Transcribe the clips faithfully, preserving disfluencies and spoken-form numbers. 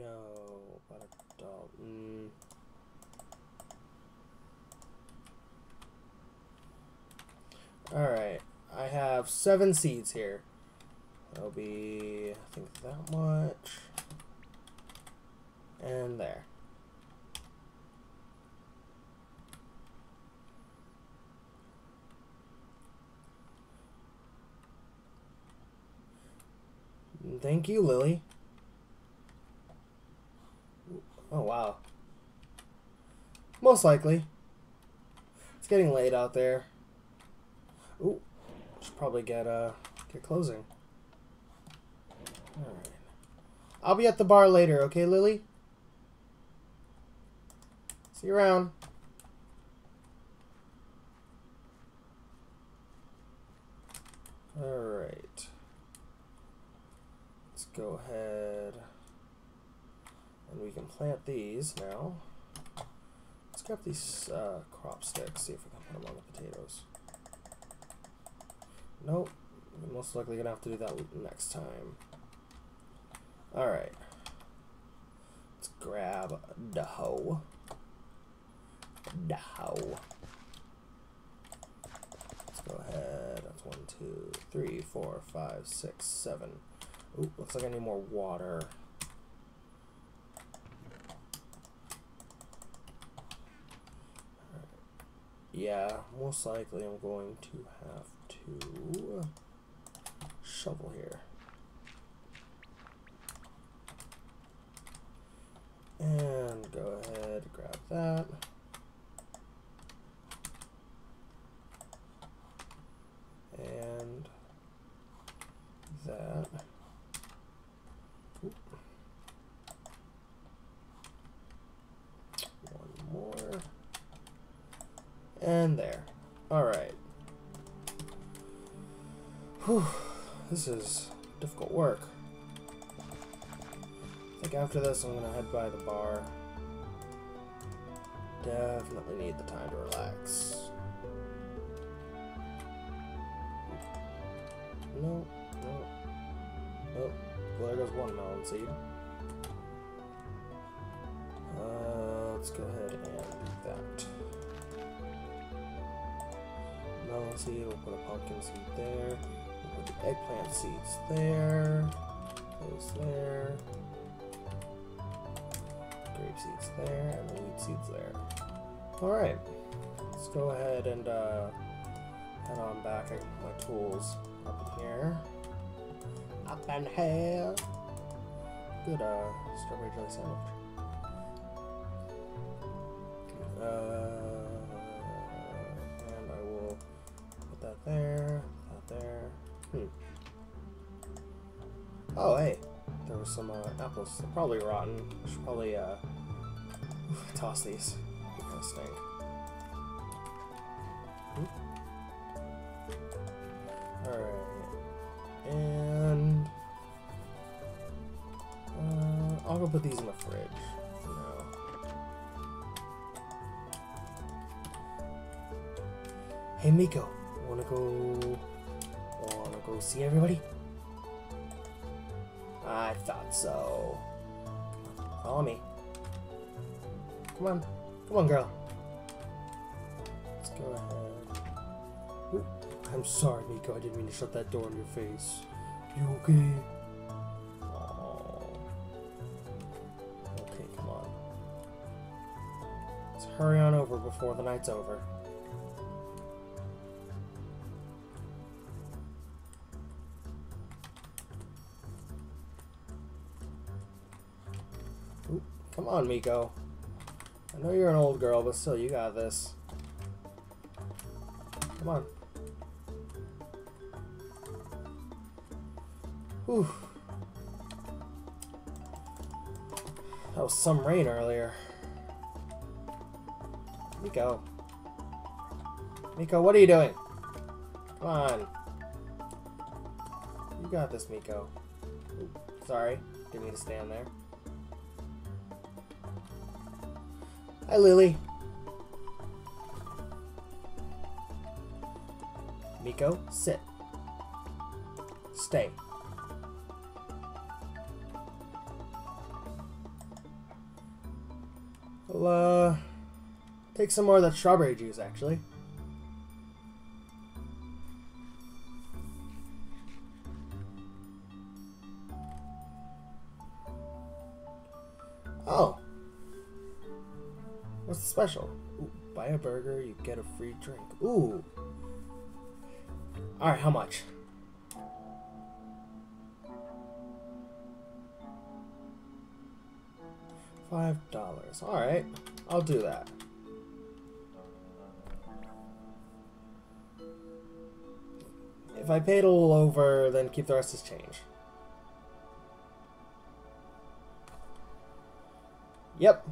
No, but a dog. Mm. Alright, I have seven seeds here. That'll be, I think, that much. And there. Thank you, Lily. Oh, wow. Most likely. It's getting late out there. Ooh, should probably get uh get closing. Alright. I'll be at the bar later, okay, Lily? See you around. Alright. Let's go ahead and we can plant these now. Let's grab these uh, crop sticks, see if we can put them on the potatoes. Nope, we're most likely gonna have to do that next time. Alright. Let's grab the hoe. The hoe. Let's go ahead. That's one, two, three, four, five, six, seven. Ooh, looks like I need more water. Alright. Yeah, most likely I'm going to have to shovel here. And go ahead, grab that. And that. Oop. One more. And there. All right. Whew. This is difficult work. I think after this I'm gonna head by the bar. Definitely need the time to relax. No, no, no. Well, there goes one melon seed. Uh, let's go ahead and do that. Melon seed, we'll put a pumpkin seed there. We'll put the eggplant seeds there. Those there. Grape seeds there, and the wheat seeds there. Alright, let's go ahead and uh, head on back. I get my tools up in here. Up in here. Good uh, strawberry jelly sandwich. Uh, and I will put that there, that there. Hmm. Oh, hey. There was some uh, apples. They're probably rotten. I should probably uh, toss these. They're gonna stink. Alright. And uh, I'll go put these in the fridge for now. Hey, Miko. Wanna go? Wanna go see everybody? I thought so. Follow me. Come on. Come on, girl. Let's go ahead. Ooh. I'm sorry, Miko. I didn't mean to shut that door in your face. You okay? Oh. Okay, come on. Let's hurry on over before the night's over. Come on, Miko. I know you're an old girl, but still, you got this. Come on. Whew. That was some rain earlier. Miko. Miko, what are you doing? Come on. You got this, Miko. Ooh, sorry. Didn't mean to stand there. Hi, Lily. Miko, sit. Stay. I'll uh, take some more of that strawberry juice, actually. Oh. What's the special? Ooh, buy a burger, you get a free drink. Ooh. Alright, how much? five dollars. Alright, I'll do that. If I paid a little over, then keep the rest as change. Yep.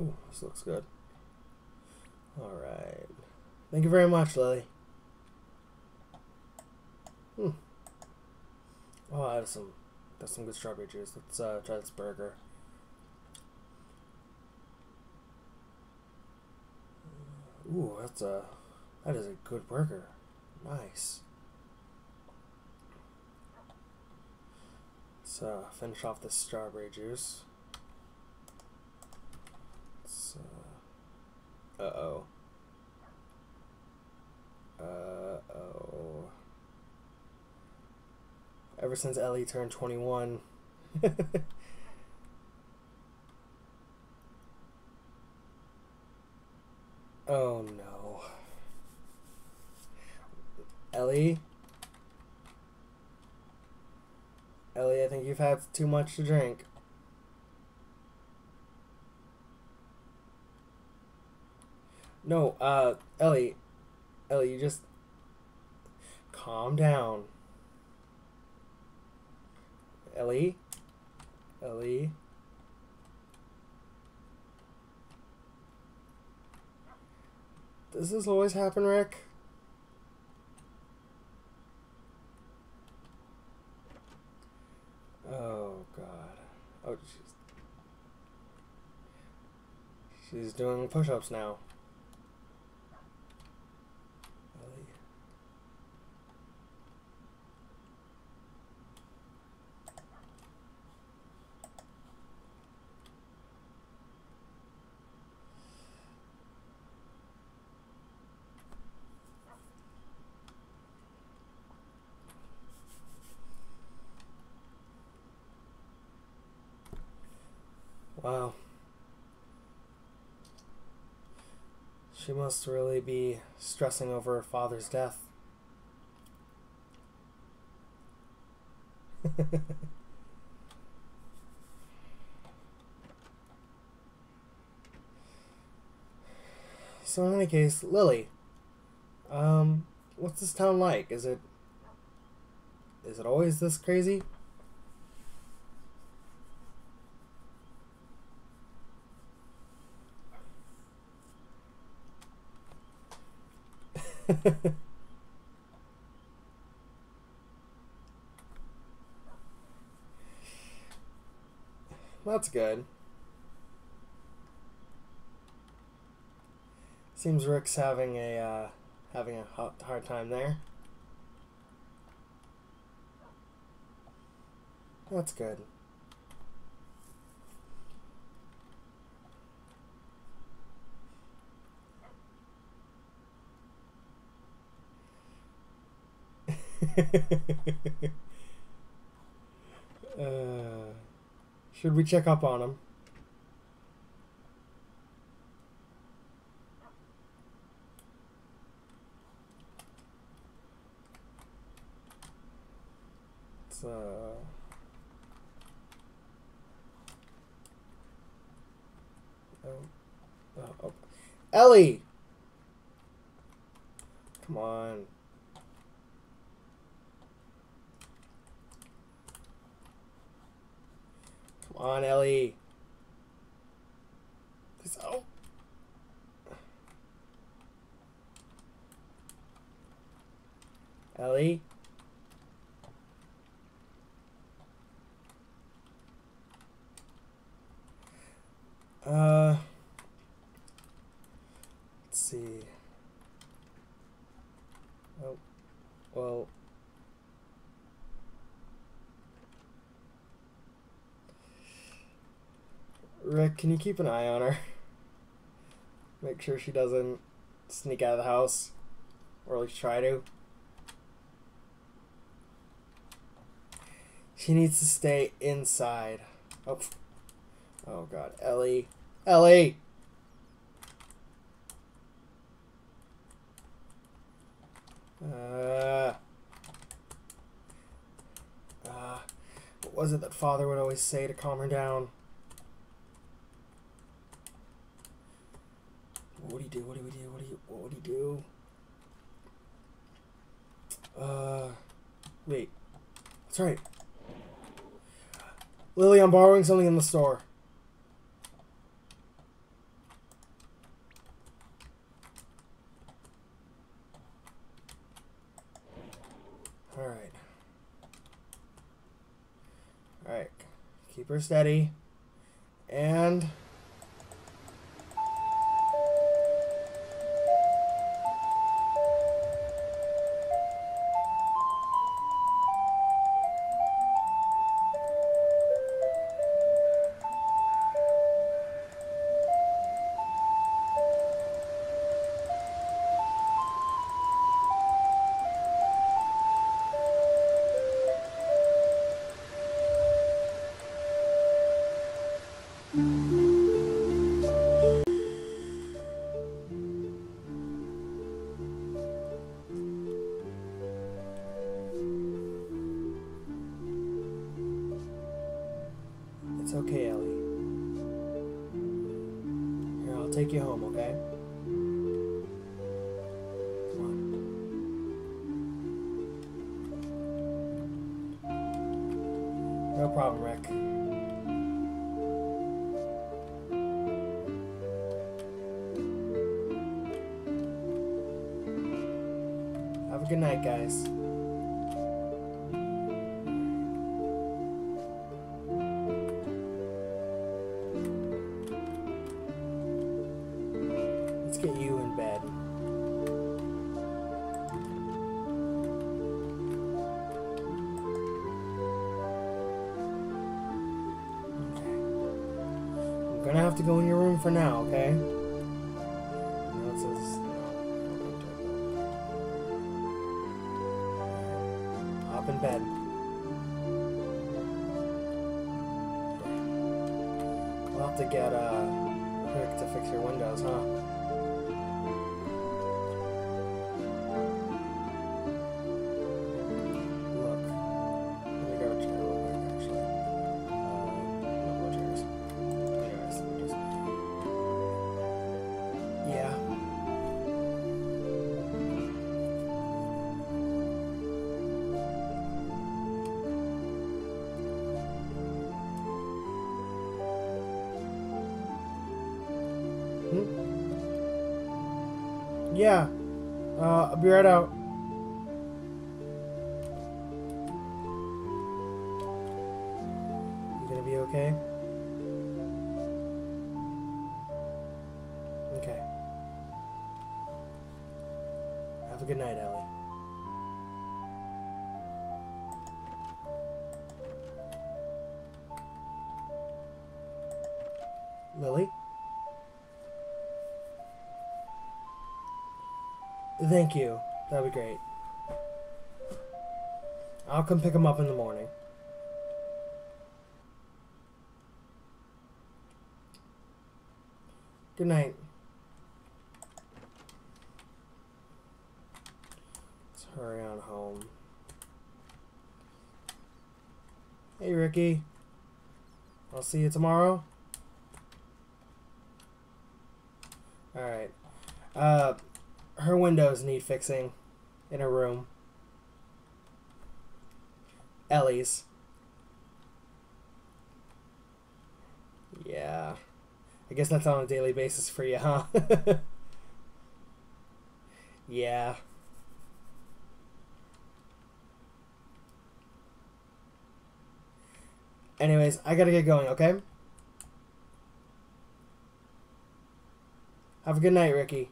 Ooh, this looks good. Alright. Thank you very much, Lily. Hmm. Oh, that's some, that's some good strawberry juice. Let's uh, try this burger. Ooh, that's a, that is a good burger. Nice. Let's uh, finish off this strawberry juice. Uh oh. Uh oh. Ever since Ellie turned twenty-one. Oh no. Ellie? Ellie, I think you've had too much to drink. No, uh, Ellie, Ellie, you just calm down. Ellie, Ellie, does this always happen, Rick? Oh God! Oh, she's she's doing push-ups now. Wow. She must really be stressing over her father's death. So in any case, Lily, um, what's this town like? Is it, is it always this crazy? That's good. Seems Rick's having a uh, having a hard time there. That's good. uh, should we check up on him? It's, uh... oh. Oh, oh. Ellie! Come on. On Ellie. It's, oh. Ellie. Uh Rick, can you keep an eye on her? Make sure she doesn't sneak out of the house. Or at least try to. She needs to stay inside. Oh. Oh god. Ellie. Ellie! Uh, uh, what was it that father would always say to calm her down? What would he do? What would he do? What would he, what would he do? Uh, wait. That's right. Lily, I'm borrowing something in the store. Alright. Alright. Keep her steady. And... It's okay, Ellie. Here, I'll take you home, okay? Come on. No problem, Rick. Good night, guys. Let's get you in bed. Okay. I'm gonna have to go in your room for now, okay? In bed. We'll have to get uh, Rick to fix your windows, huh? Look. Let me go check real quick, actually. Uh, no chairs. Anyways, just... yeah. Yeah, uh, I'll be right out. You gonna be okay? Okay. Have a good night, Ellie. Lily? Thank you. That'd be great. I'll come pick him up in the morning. Good night. Let's hurry on home. Hey, Ricky. I'll see you tomorrow. Alright. Uh... Her windows need fixing in her room. Ellie's. Yeah. I guess that's on a daily basis for you, huh? Yeah. Anyways, I gotta get going, okay? Have a good night, Ricky.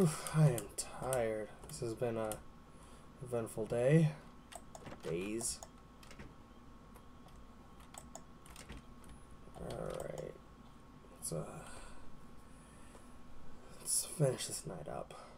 Oof, I am tired. This has been a eventful day. days. Alright. Let's, uh, let's finish this night up.